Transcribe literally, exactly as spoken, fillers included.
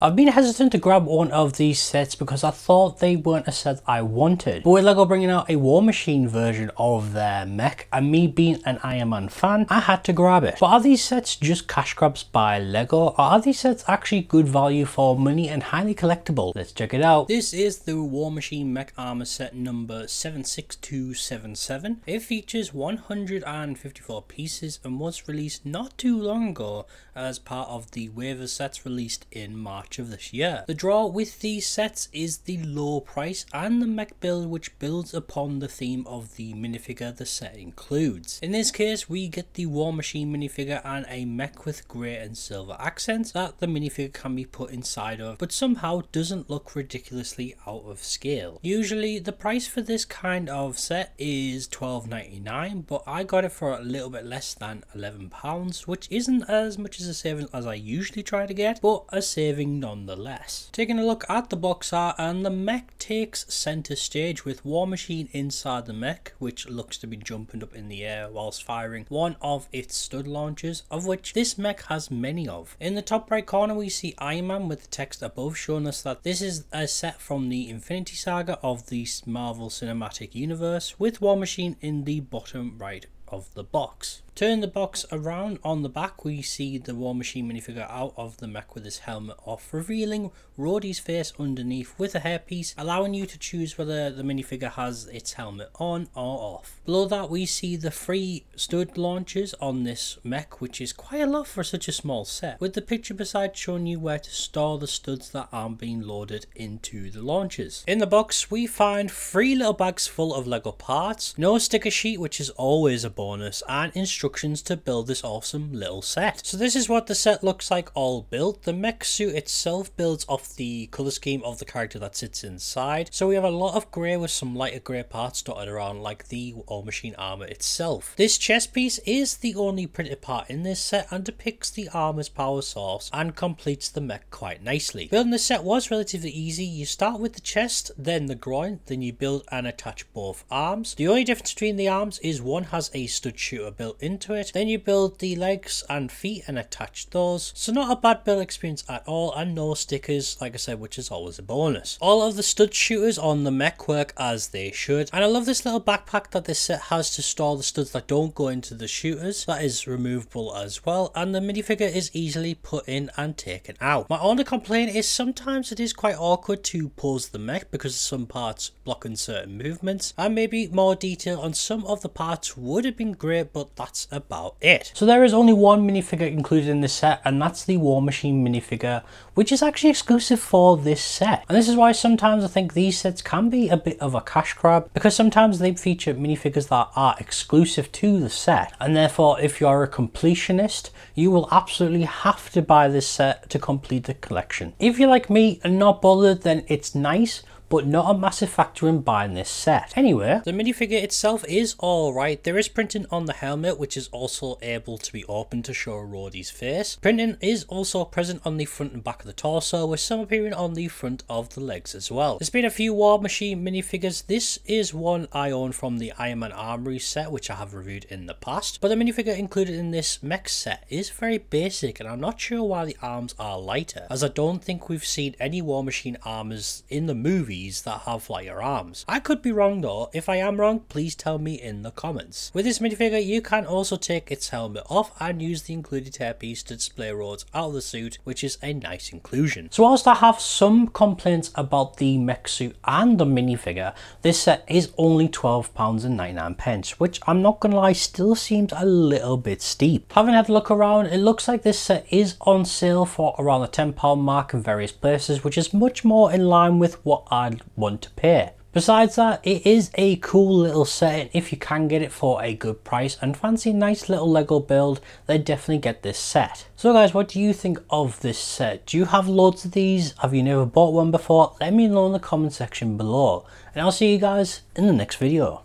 I've been hesitant to grab one of these sets because I thought they weren't a set I wanted, but with LEGO bringing out a War Machine version of their mech and me being an Iron Man fan, I had to grab it. But are these sets just cash grabs by LEGO, or are these sets actually good value for money and highly collectible? Let's check it out. This is the War Machine mech armor set number seven six two seven seven. It features one hundred fifty-four pieces and was released not too long ago as part of the wave of sets released in March of this year. The draw with these sets is the low price and the mech build, which builds upon the theme of the minifigure the set includes. In this case, we get the War Machine minifigure and a mech with grey and silver accents that the minifigure can be put inside of, but somehow doesn't look ridiculously out of scale. Usually the price for this kind of set is twelve ninety-nine, but I got it for a little bit less than eleven pounds, which isn't as much as a saving as I usually try to get, but a saving nonetheless. Taking a look at the box art, and the mech takes center stage with War Machine inside the mech, which looks to be jumping up in the air whilst firing one of its stud launchers, of which this mech has many of. In the top right corner we see Iron Man with the text above showing us that this is a set from the Infinity Saga of the Marvel Cinematic Universe, with War Machine in the bottom right of the box. Turn the box around. On the back we see the War Machine minifigure out of the mech with his helmet off, revealing Rhodey's face underneath with a hairpiece, allowing you to choose whether the minifigure has its helmet on or off. Below that we see the three stud launchers on this mech, which is quite a lot for such a small set, with the picture beside showing you where to store the studs that aren't being loaded into the launchers. In the box we find three little bags full of LEGO parts, no sticker sheet, which is always a bonus, and instructions instructions to build this awesome little set. So this is what the set looks like all built. The mech suit itself builds off the colour scheme of the character that sits inside, so we have a lot of grey with some lighter grey parts dotted around, like the War Machine armour itself. This chest piece is the only printed part in this set and depicts the armour's power source and completes the mech quite nicely. Building this set was relatively easy. You start with the chest, then the groin, then you build and attach both arms. The only difference between the arms is one has a stud shooter built in to it, then you build the legs and feet and attach those. So not a bad build experience at all, and no stickers, like I said, which is always a bonus. All of the stud shooters on the mech work as they should, and I love this little backpack that this set has to store the studs that don't go into the shooters. That is removable as well, and the minifigure is easily put in and taken out. My only complaint is sometimes it is quite awkward to pose the mech because some parts blocking certain movements, and maybe more detail on some of the parts would have been great, but that's about it. So there is only one minifigure included in this set, and that's the War Machine minifigure, which is actually exclusive for this set. And this is why sometimes I think these sets can be a bit of a cash grab, because sometimes they feature minifigures that are exclusive to the set, and therefore if you are a completionist, you will absolutely have to buy this set to complete the collection. If you're like me and not bothered, then it's nice, but not a massive factor in buying this set. Anyway, the minifigure itself is alright. There is printing on the helmet, which is also able to be opened to show Rhodey's face. Printing is also present on the front and back of the torso, with some appearing on the front of the legs as well. There's been a few War Machine minifigures. This is one I own from the Iron Man Armoury set, which I have reviewed in the past, but the minifigure included in this mech set is very basic, and I'm not sure why the arms are lighter, as I don't think we've seen any War Machine armors in the movie that have lighter arms. I could be wrong though. If I am wrong, please tell me in the comments. With this minifigure, you can also take its helmet off and use the included hairpiece to display Rhodes out of the suit, which is a nice inclusion. So whilst I have some complaints about the mech suit and the minifigure, this set is only twelve pounds ninety-nine, which I'm not gonna lie still seems a little bit steep. Having had a look around, it looks like this set is on sale for around the ten pound mark in various places, which is much more in line with what I I'd want to pay. Besides that, it is a cool little set, and if you can get it for a good price and fancy a nice little LEGO build, then definitely get this set. So guys, what do you think of this set? Do you have loads of these? Have you never bought one before? Let me know in the comment section below, and I'll see you guys in the next video.